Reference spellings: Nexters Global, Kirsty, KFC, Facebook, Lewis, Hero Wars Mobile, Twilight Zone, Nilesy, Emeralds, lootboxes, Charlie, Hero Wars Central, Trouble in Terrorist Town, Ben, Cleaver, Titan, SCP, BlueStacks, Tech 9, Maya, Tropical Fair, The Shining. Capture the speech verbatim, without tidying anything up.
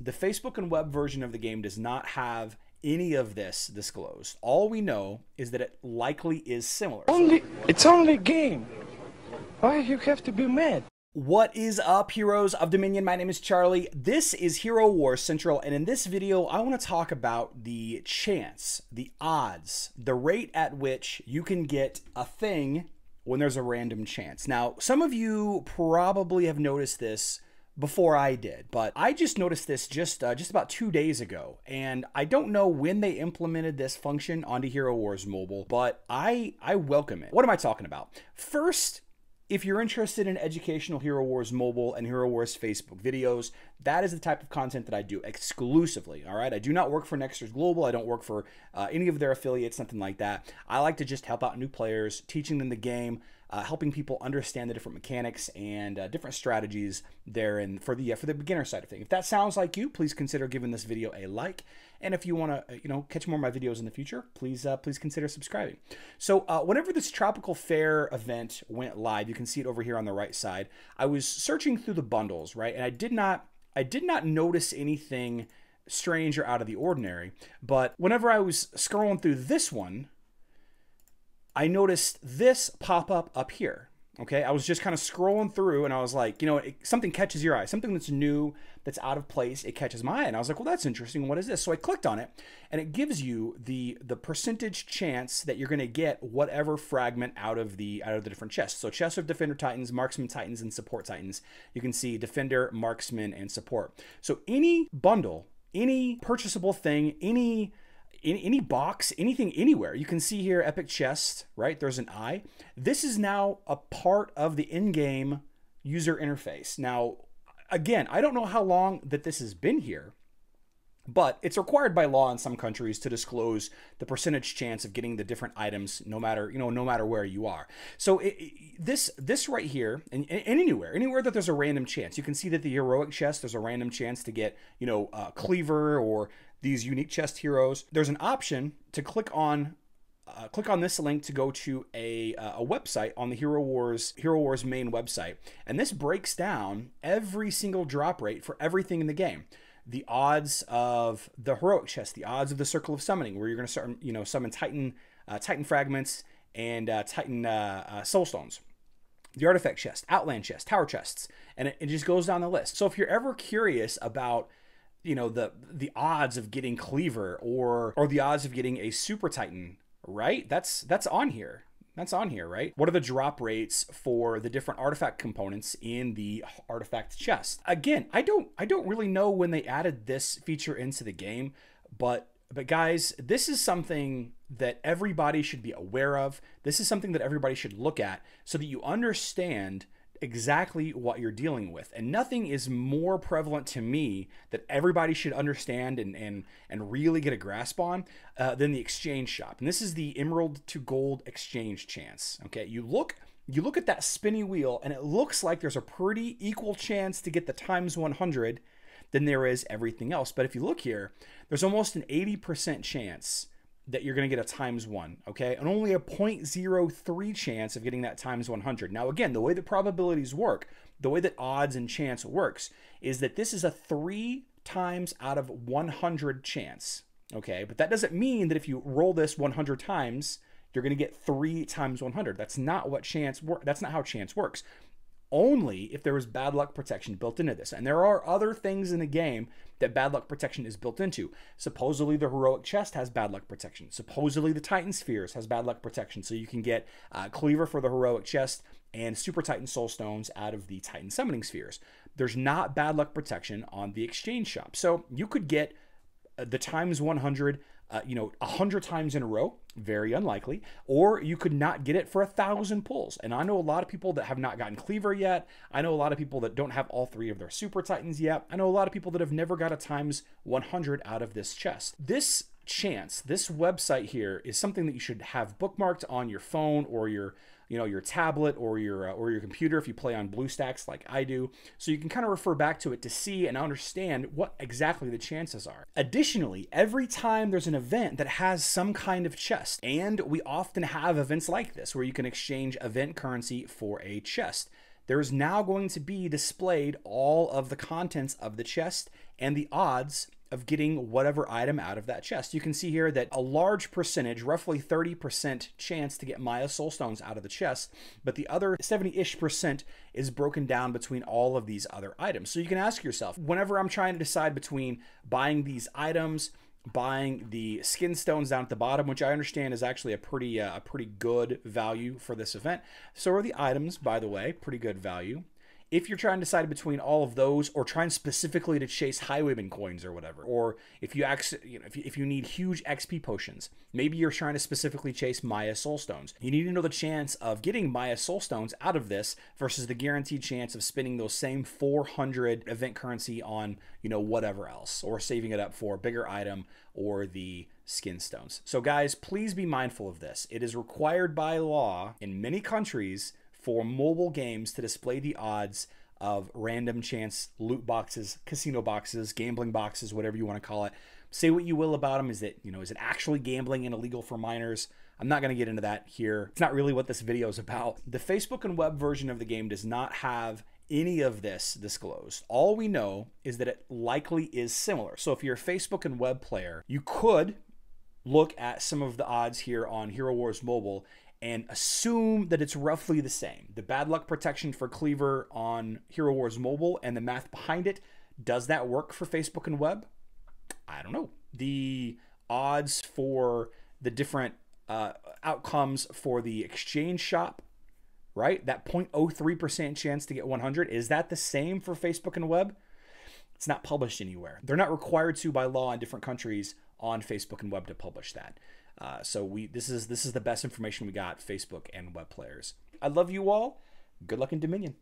The Facebook and web version of the game does not have any of this disclosed. All we know is that it likely is similar. Only, it's only a game. Why you have to be mad? What is up, heroes of Dominion? My name is Charlie. This is Hero Wars Central, and in this video, I want to talk about the chance, the odds, the rate at which you can get a thing when there's a random chance. Now, some of you probably have noticed this before I did, but I just noticed this just uh, just about two days ago, and I don't know when they implemented this function onto Hero Wars Mobile, but I I welcome it. What am I talking about? First, if you're interested in educational Hero Wars Mobile and Hero Wars Facebook videos, that is the type of content that I do exclusively, all right? I do not work for Nexters Global. I don't work for uh, any of their affiliates, nothing like that. I like to just help out new players, teaching them the game, uh, helping people understand the different mechanics and uh, different strategies there and for the uh, for the beginner side of things. If that sounds like you, please consider giving this video a like. And if you want to, you know, catch more of my videos in the future, please uh, please consider subscribing. So uh, whenever this Tropical Fair event went live, you can see it over here on the right side, I was searching through the bundles, right? And I did not I did not notice anything strange or out of the ordinary. But whenever I was scrolling through this one, I noticed this pop up up here. Okay, I was just kind of scrolling through and I was like, you know, it, something catches your eye, something that's new, that's out of place, it catches my eye. And I was like, well, that's interesting. What is this? So I clicked on it and it gives you the the percentage chance that you're going to get whatever fragment out of the out of the different chests. So chests of Defender Titans, Marksman Titans, and Support Titans. You can see Defender, Marksman, and Support. So any bundle, any purchasable thing, any In any box, anything, anywhere. You can see here epic chest, right? There's an eye. This is now a part of the in-game user interface. Now, again, I don't know how long that this has been here, but it's required by law in some countries to disclose the percentage chance of getting the different items, no matter, you know, no matter where you are. So it, it, this this right here, and, and anywhere, anywhere that there's a random chance, you can see that the heroic chest, there's a random chance to get, you know, uh, Cleaver or these unique chest heroes. There's an option to click on Uh, click on this link to go to a, uh, a website on the Hero Wars Hero Wars main website, and this breaks down every single drop rate for everything in the game. The odds of the heroic chest, the odds of the Circle of Summoning, where you're going to start, you know, summon Titan uh, Titan fragments and uh, Titan uh, uh, soul stones. The artifact chest, Outland chest, Tower chests, and it, it just goes down the list. So if you're ever curious about, you know, the the odds of getting Cleaver or or the odds of getting a Super Titan, right? That's that's on here. That's on here, right? What are the drop rates for the different artifact components in the artifact chest? Again, I don't I don't really know when they added this feature into the game, but but guys, this is something that everybody should be aware of. This is something that everybody should look at so that you understand exactly what you're dealing with. And nothing is more prevalent to me that everybody should understand and and and really get a grasp on uh, than the exchange shop. And this is the emerald to gold exchange chance. Okay, you look you look at that spinny wheel and it looks like there's a pretty equal chance to get the times one hundred than there is everything else. But if you look here, there's almost an eighty percent chance that you're going to get a times one, okay? And only a zero point zero three chance of getting that times one hundred. Now, again, the way that probabilities work, the way that odds and chance works, is that this is a three times out of one hundred chance, okay? But that doesn't mean that if you roll this one hundred times, you're going to get three times one hundred. That's not what chance works. That's not how chance works. Only if there was bad luck protection built into this. And there are other things in the game that bad luck protection is built into. Supposedly the heroic chest has bad luck protection. Supposedly the Titan Spheres has bad luck protection. So you can get uh, Cleaver for the heroic chest and Super Titan Soul Stones out of the Titan Summoning Spheres. There's not bad luck protection on the exchange shop. So you could get the times one hundred, uh, you know, one hundred times in a row, very unlikely, or you could not get it for a thousand pulls. And I know a lot of people that have not gotten Cleaver yet. I know a lot of people that don't have all three of their Super Titans yet. I know a lot of people that have never got a times one hundred out of this chest. This chance, this website here is something that you should have bookmarked on your phone or your, you know, your tablet or your, uh, or your computer if you play on BlueStacks like I do. So you can kind of refer back to it to see and understand what exactly the chances are. Additionally, every time there's an event that has some kind of chest, and we often have events like this where you can exchange event currency for a chest, there is now going to be displayed all of the contents of the chest and the odds of getting whatever item out of that chest. You can see here that a large percentage, roughly thirty percent chance to get Maya Soulstones out of the chest, but the other seventy-ish percent is broken down between all of these other items. So you can ask yourself, whenever I'm trying to decide between buying these items, buying the skin stones down at the bottom, which I understand is actually a pretty, uh, a pretty good value for this event. So are the items, by the way, pretty good value. If you're trying to decide between all of those, or trying specifically to chase Highwayman coins or whatever, or if you, you know, if you, if you need huge X P potions, maybe you're trying to specifically chase Maya Soulstones. You need to know the chance of getting Maya Soulstones out of this versus the guaranteed chance of spending those same four hundred event currency on, you know, whatever else, or saving it up for a bigger item or the skin stones. So guys, please be mindful of this. It is required by law in many countries for mobile games to display the odds of random chance loot boxes, casino boxes, gambling boxes, whatever you want to call it. Say what you will about them. Is it, you know, is it actually gambling and illegal for minors? I'm not going to get into that here. It's not really what this video is about. The Facebook and web version of the game does not have any of this disclosed. All we know is that it likely is similar. So if you're a Facebook and web player, you could look at some of the odds here on Hero Wars Mobile and assume that it's roughly the same. The bad luck protection for Cleaver on Hero Wars Mobile and the math behind it, does that work for Facebook and web? I don't know. The odds for the different uh, outcomes for the exchange shop, right? That zero point zero three percent chance to get one hundred, is that the same for Facebook and web? It's not published anywhere. They're not required to by law in different countries on Facebook and web to publish that. Uh, so we this is this is the best information we got, Facebook and web players. I love you all. Good luck in Dominion.